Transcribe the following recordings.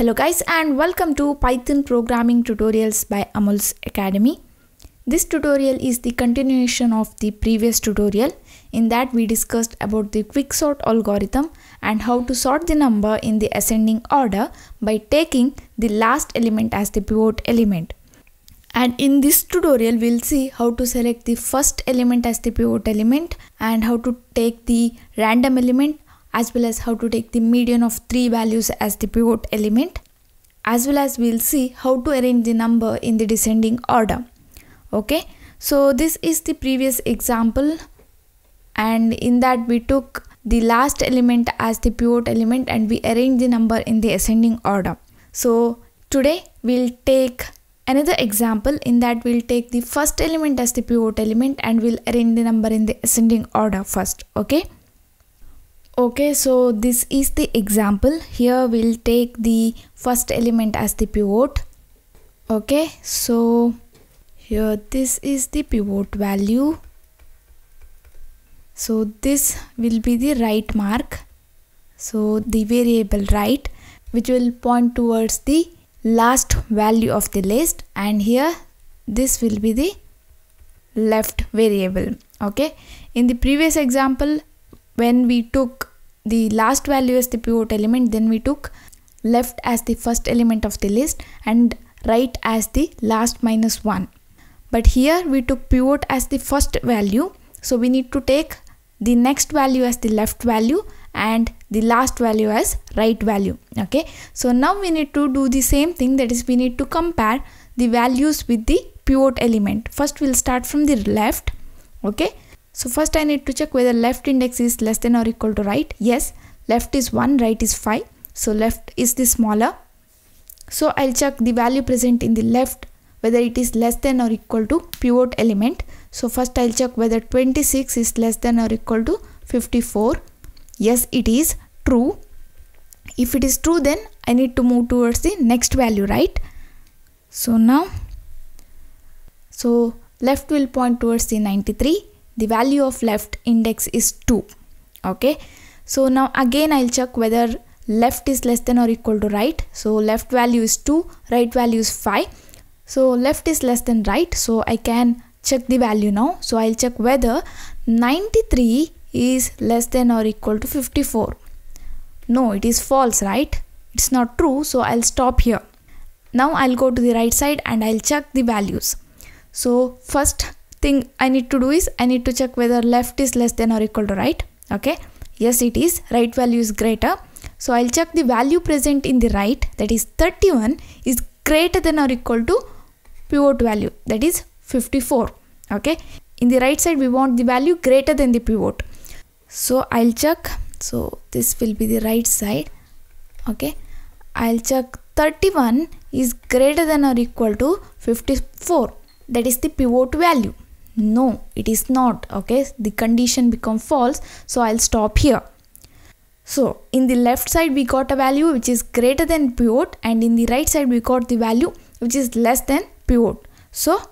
Hello guys, and welcome to Python programming tutorials by Amulya's Academy. This tutorial is the continuation of the previous tutorial in that we discussed about the quicksort algorithm and how to sort the number in the ascending order by taking the last element as the pivot element. And in this tutorial we'll see how to select the first element as the pivot element and how to take the random element, as well as how to take the median of three values as the pivot element, as well as we'll see how to arrange the number in the descending order. Okay, so this is the previous example, and in that we took the last element as the pivot element and we arranged the number in the ascending order. So today we'll take another example in that we'll take the first element as the pivot element and we'll arrange the number in the ascending order first. Okay, so this is the example. Here we'll take the first element as the pivot. Okay, so here this is the pivot value. So this will be the right mark. So the variable right, which will point towards the last value of the list, and here this will be the left variable. Okay, in the previous example, when we took the last value as the pivot element, then we took left as the first element of the list and right as the last minus one. But here we took pivot as the first value, so we need to take the next value as the left value and the last value as right value. Okay, so now we need to do the same thing, that is we need to compare the values with the pivot element. First we'll start from the left. Okay, so first I need to check whether left index is less than or equal to right. Yes, left is 1, right is 5. So left is the smaller. So I'll check the value present in the left, whether it is less than or equal to pivot element. So first I'll check whether 26 is less than or equal to 54. Yes, it is true. If it is true, then I need to move towards the next value, right? So now, so left will point towards the 93. The value of left index is 2. Okay, so now again I'll check whether left is less than or equal to right. So left value is 2, right value is 5. So left is less than right, so I can check the value now. So I'll check whether 93 is less than or equal to 54. No, it is false, right? It's not true, so I'll stop here. Now I'll go to the right side and I'll check the values. So first thing I need to do is I need to check whether left is less than or equal to right. Okay, yes it is, right value is greater. So I'll check the value present in the right, that is 31, is greater than or equal to pivot value, that is 54. Okay, in the right side we want the value greater than the pivot. So I'll check, so this will be the right side. Okay, I'll check 31 is greater than or equal to 54, that is the pivot value. No, it is not. Okay, the condition become false, so I'll stop here. So in the left side we got a value which is greater than pivot, and in the right side we got the value which is less than pivot. So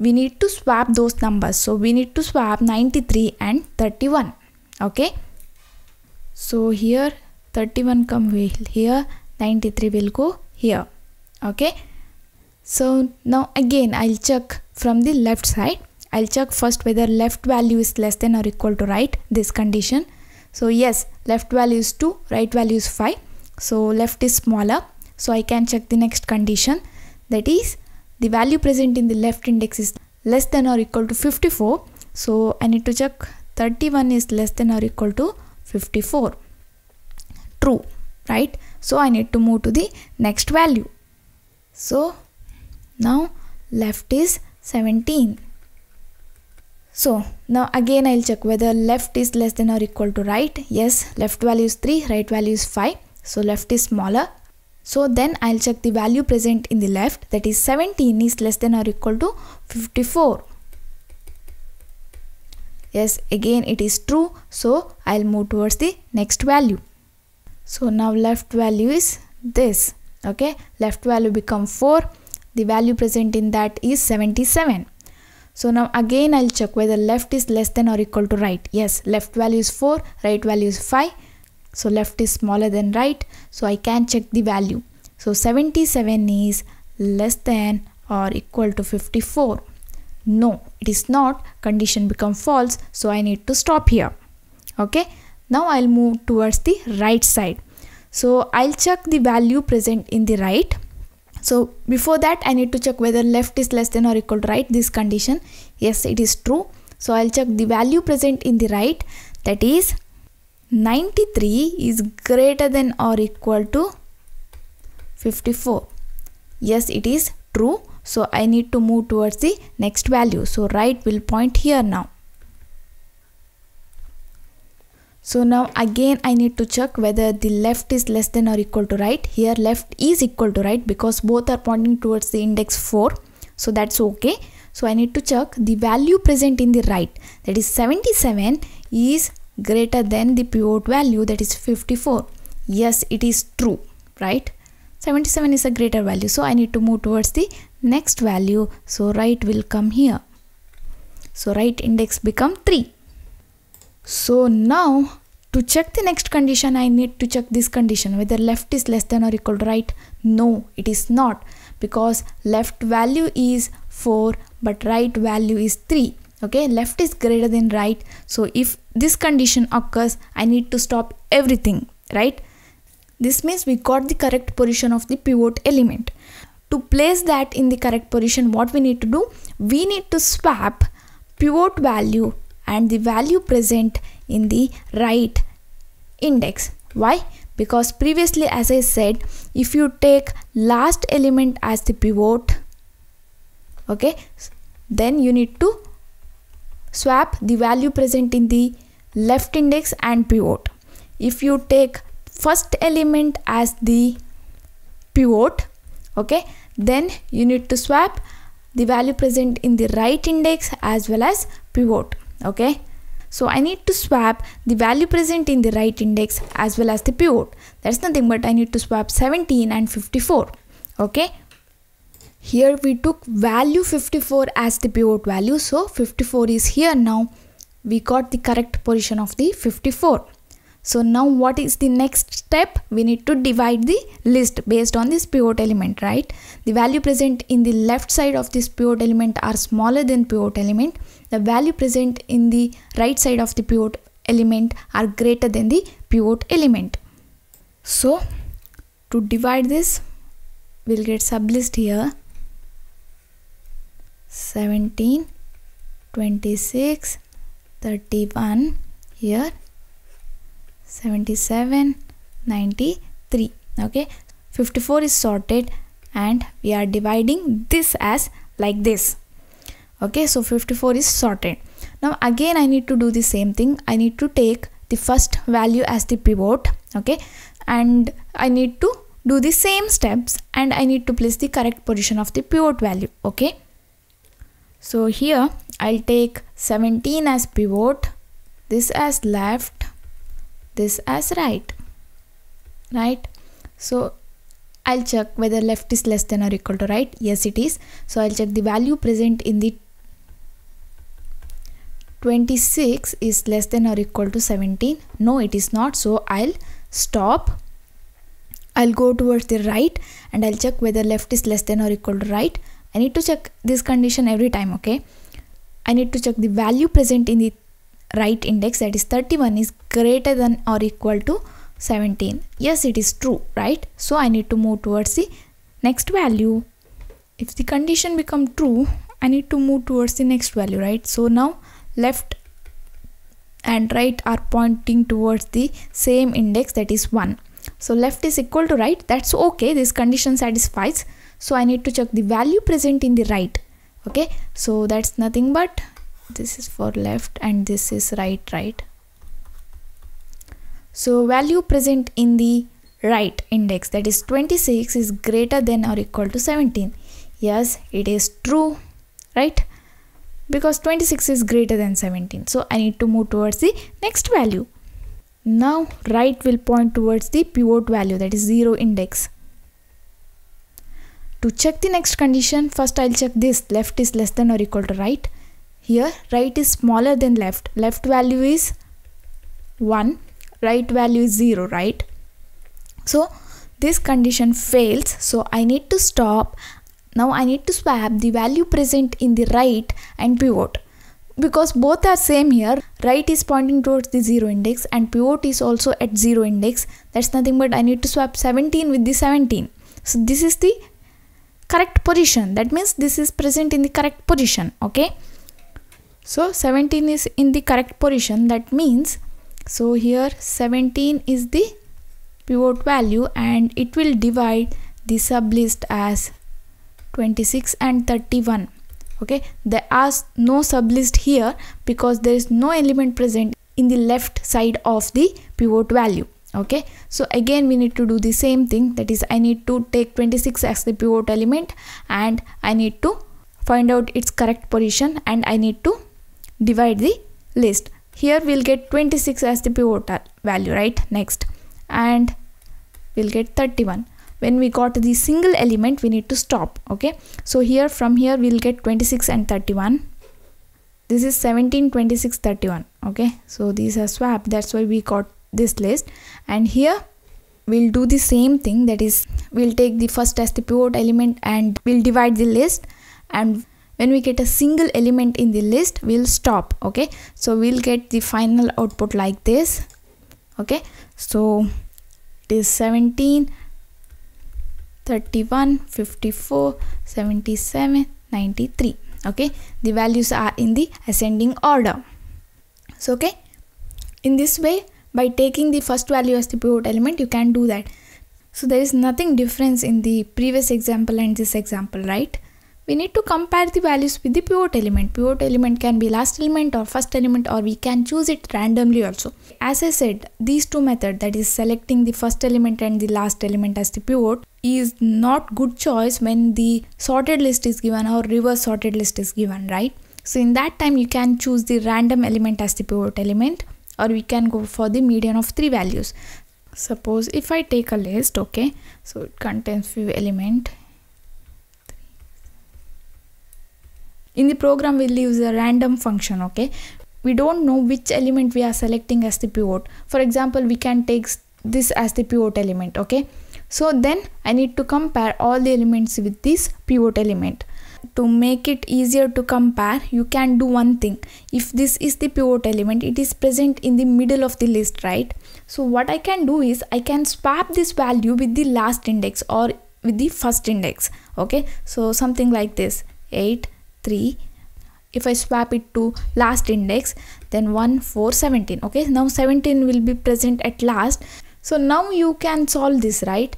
we need to swap those numbers. So we need to swap 93 and 31. Okay, so here 31 come here, 93 will go here. Okay, so now again I'll check from the left side. I'll check first whether left value is less than or equal to right, this condition. So yes, left value is 2, right value is 5. So left is smaller. So I can check the next condition, that is the value present in the left index is less than or equal to 54. So I need to check 31 is less than or equal to 54. True, right? So I need to move to the next value. So now left is 17. So now again I'll check whether left is less than or equal to right. Yes, left value is 3, right value is 5. So left is smaller. So then I'll check the value present in the left, that is 17 is less than or equal to 54. Yes, again it is true. So I'll move towards the next value. So now left value is this. Okay, left value become 4. The value present in that is 77. So now again I'll check whether left is less than or equal to right. Yes, left value is 4, right value is 5. So left is smaller than right. So I can check the value. So 77 is less than or equal to 54. No, it is not. Condition become false. So I need to stop here. Okay. Now I'll move towards the right side. So I'll check the value present in the right. So before that, I need to check whether left is less than or equal to right. This condition, yes, it is true. So I'll check the value present in the right. That is 93 is greater than or equal to 54. Yes, it is true. So I need to move towards the next value. So right will point here now. So now again I need to check whether the left is less than or equal to right. Here left is equal to right because both are pointing towards the index 4. So that's okay. So I need to check the value present in the right. That is 77 is greater than the pivot value, that is 54. Yes, it is true, right? 77 is a greater value. So I need to move towards the next value. So right will come here. So right index become 3. So now to check the next condition, I need to check this condition whether left is less than or equal to right. No, it is not, because left value is 4 but right value is 3. Okay, left is greater than right. So if this condition occurs, I need to stop everything, right? This means we got the correct position of the pivot element. To place that in the correct position, what we need to do? We need to swap pivot value and the value present in the right index. Why? Because previously, as I said, if you take last element as the pivot, okay, then you need to swap the value present in the left index and pivot. If you take first element as the pivot, okay, then you need to swap the value present in the right index as well as pivot. Okay, so I need to swap the value present in the right index as well as the pivot. That's nothing but I need to swap 17 and 54. Okay, here we took value 54 as the pivot value. So 54 is here now. We got the correct position of the 54. So now what is the next step? We need to divide the list based on this pivot element, right? The value present in the left side of this pivot element are smaller than pivot element. The value present in the right side of the pivot element are greater than the pivot element. So to divide this, we'll get sublist here. 17, 26, 31 here. 77, 93. Okay, 54 is sorted and we are dividing this as like this. Okay, so 54 is sorted. Now again I need to do the same thing. I need to take the first value as the pivot, okay, and I need to do the same steps and I need to place the correct position of the pivot value. Okay, so here I'll take 17 as pivot, this as left, this as right, right? So I'll check whether left is less than or equal to right. Yes, it is. So I'll check the value present in the 26 is less than or equal to 17. No, it is not. So I'll stop. I'll go towards the right and I'll check whether left is less than or equal to right. I need to check this condition every time. Okay, I need to check the value present in the right index, that is 31 is greater than or equal to 17. Yes, it is true, right? So I need to move towards the next value. If the condition become true, I need to move towards the next value, right? So now left and right are pointing towards the same index, that is 1. So left is equal to right. That's okay. This condition satisfies. So I need to check the value present in the right. Okay, so that's nothing but this is for left and this is right, right? So value present in the right index, that is 26 is greater than or equal to 17. Yes, it is true, right? Because 26 is greater than 17. So I need to move towards the next value. Now right will point towards the pivot value, that is 0 index. To check the next condition, first I'll check this left is less than or equal to right. Here right is smaller than left. Left value is 1, right value is 0, right? So this condition fails, so I need to stop. Now I need to swap the value present in the right and pivot, because both are same here. Right is pointing towards the 0 index and pivot is also at 0 index. That's nothing but I need to swap 17 with the 17. So this is the correct position. That means this is present in the correct position. Okay. So 17 is in the correct position. That means, so here 17 is the pivot value and it will divide the sublist as 26 and 31. Okay, there are no sublist here because there is no element present in the left side of the pivot value. Okay, so again we need to do the same thing, that is I need to take 26 as the pivot element and I need to find out its correct position and I need to divide the list. Here we'll get 26 as the pivot value, right? Next, and we'll get 31. When we got the single element, we need to stop. Okay, so here from here we'll get 26 and 31. This is 17, 26, 31. Okay, so these are swapped. That's why we got this list. And here we'll do the same thing. That is, we'll take the first as the pivot element and we'll divide the list. And when we get a single element in the list, we'll stop. Okay, so we'll get the final output like this. Okay, so it is 17. 31, 54, 77, 93. Okay, the values are in the ascending order. So, okay, in this way, by taking the first value as the pivot element, you can do that. So there is nothing difference in the previous example and this example, right? We need to compare the values with the pivot element. Pivot element can be last element or first element, or we can choose it randomly also. As I said, these two methods, that is selecting the first element and the last element as the pivot, is not good choice when the sorted list is given or reverse sorted list is given, right? So in that time you can choose the random element as the pivot element, or we can go for the median of three values. Suppose if I take a list, okay, so it contains few elements. In the program we'll use a random function. Okay, we don't know which element we are selecting as the pivot. For example, we can take this as the pivot element. Okay, so then I need to compare all the elements with this pivot element. To make it easier to compare, you can do one thing. If this is the pivot element, it is present in the middle of the list, right? So what I can do is I can swap this value with the last index or with the first index. Okay, so something like this, 8, 3. If I swap it to last index, then 1, 4, 17. Okay, now 17 will be present at last. So now you can solve this, right?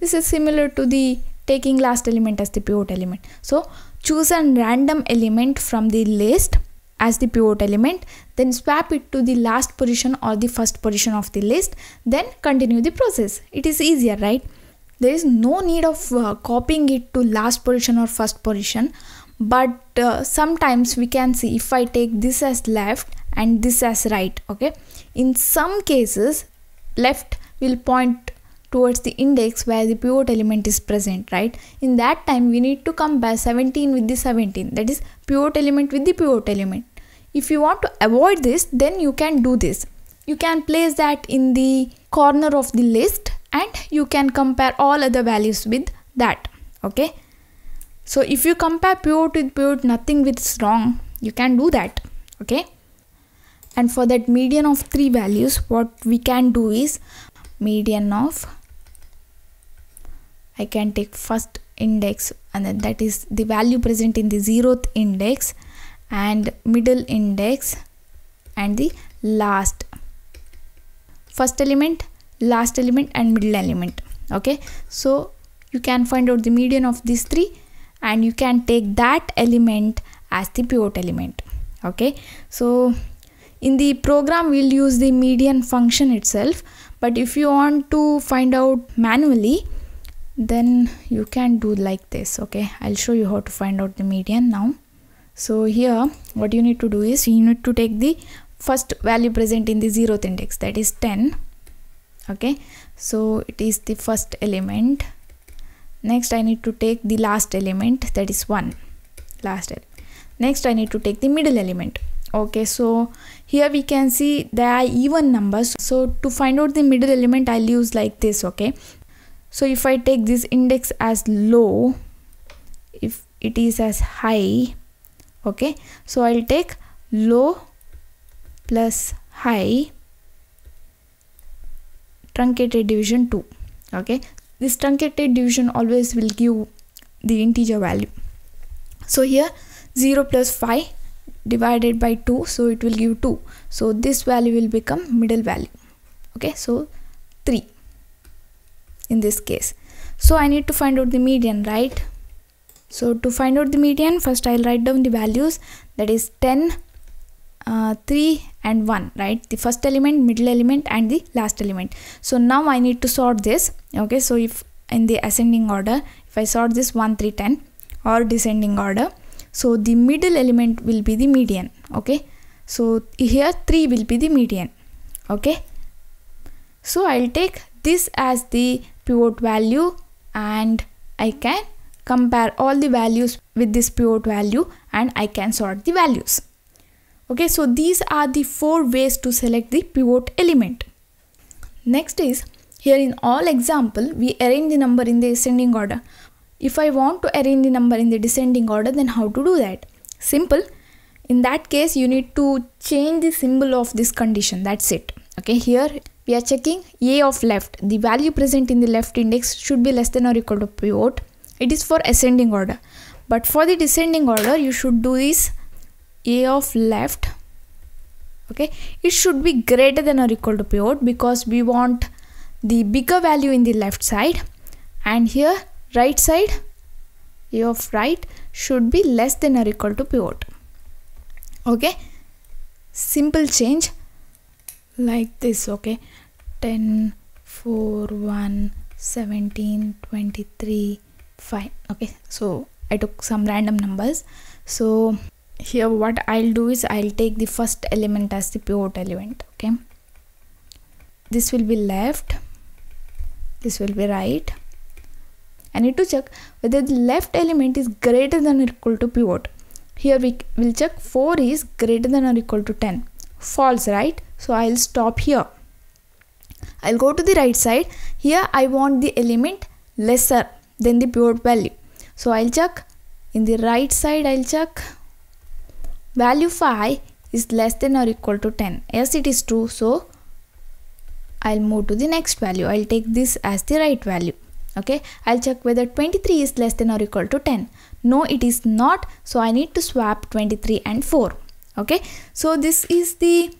This is similar to the taking last element as the pivot element. So choose a random element from the list as the pivot element, then swap it to the last position or the first position of the list, then continue the process. It is easier, right? There is no need of copying it to last position or first position. But sometimes we can see, if I take this as left and this as right, okay, in some cases left will point towards the index where the pivot element is present, right? In that time we need to compare 17 with the 17, that is pivot element with the pivot element. If you want to avoid this, then you can do this. You can place that in the corner of the list and you can compare all other values with that. Okay, so if you compare pivot with pivot, nothing is wrong. You can do that. Okay. And for that median of three values, what we can do is median of, I can take first index and then that is the value present in the 0th index and middle index and the last. First element, last element and middle element. Okay. So you can find out the median of these three. And you can take that element as the pivot element. Okay, so in the program we'll use the median function itself, but if you want to find out manually, then you can do like this. Okay, I'll show you how to find out the median now. So here what you need to do is you need to take the first value present in the 0th index, that is 10. Okay, so it is the first element. Next I need to take the last element, that is 1. Next I need to take the middle element. Okay, so here we can see there are even numbers. So to find out the middle element, I'll use like this. Okay, So if I take this index as low, if it is as high, okay, so I'll take low plus high truncated division 2. Okay, this truncated division always will give the integer value. So here 0 plus 5 divided by 2, so it will give 2. So this value will become middle value. Okay, so 3 in this case. So I need to find out the median, right? So to find out the median, first I'll write down the values, that is 10, 3 and 1, right? The first element, middle element and the last element. So now I need to sort this. Okay, so if in the ascending order, if I sort this 1, 3, 10, or descending order, so the middle element will be the median. Okay, so here 3 will be the median. Okay, so I'll take this as the pivot value and I can compare all the values with this pivot value and I can sort the values. Okay, so these are the 4 ways to select the pivot element. Next is, here in all example, we arrange the number in the ascending order. If I want to arrange the number in the descending order, then how to do that? Simple. In that case, you need to change the symbol of this condition. That's it. Okay, here we are checking A of left. The value present in the left index should be less than or equal to pivot. It is for ascending order. But for the descending order, you should do this A of left. Okay, it should be greater than or equal to pivot because we want the bigger value in the left side, and here right side A of right should be less than or equal to pivot. Okay, simple change like this. Okay, 10, 4, 1, 17, 23, 5. Okay, so I took some random numbers. So here what I'll do is I'll take the first element as the pivot element. Okay, this will be left, this will be right. I need to check whether the left element is greater than or equal to pivot. Here we will check 4 is greater than or equal to 10. False, right? So I'll stop here. I'll go to the right side. Here I want the element lesser than the pivot value. So I'll check in the right side, I'll check value 5 is less than or equal to 10. Yes, it is true. So I'll move to the next value. I'll take this as the right value. Okay, I'll check whether 23 is less than or equal to 10. No, it is not. So I need to swap 23 and 4. Okay, so this is the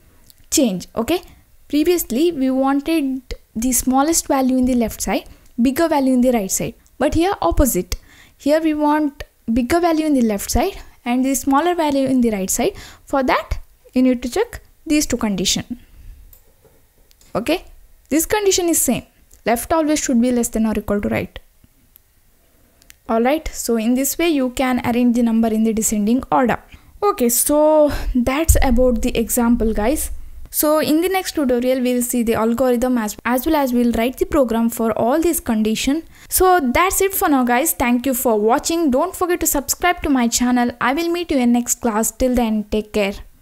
change. Okay, previously we wanted the smallest value in the left side, bigger value in the right side. But here opposite. Here we want bigger value in the left side and the smaller value in the right side. For that, you need to check these two conditions. Okay, this condition is same. Left always should be less than or equal to right. Alright, so in this way you can arrange the number in the descending order. Okay, so that's about the example, guys. So in the next tutorial we will see the algorithm as well as we will write the program for all these conditions. So that's it for now, guys. Thank you for watching. Don't forget to subscribe to my channel. I will meet you in next class. Till then, take care.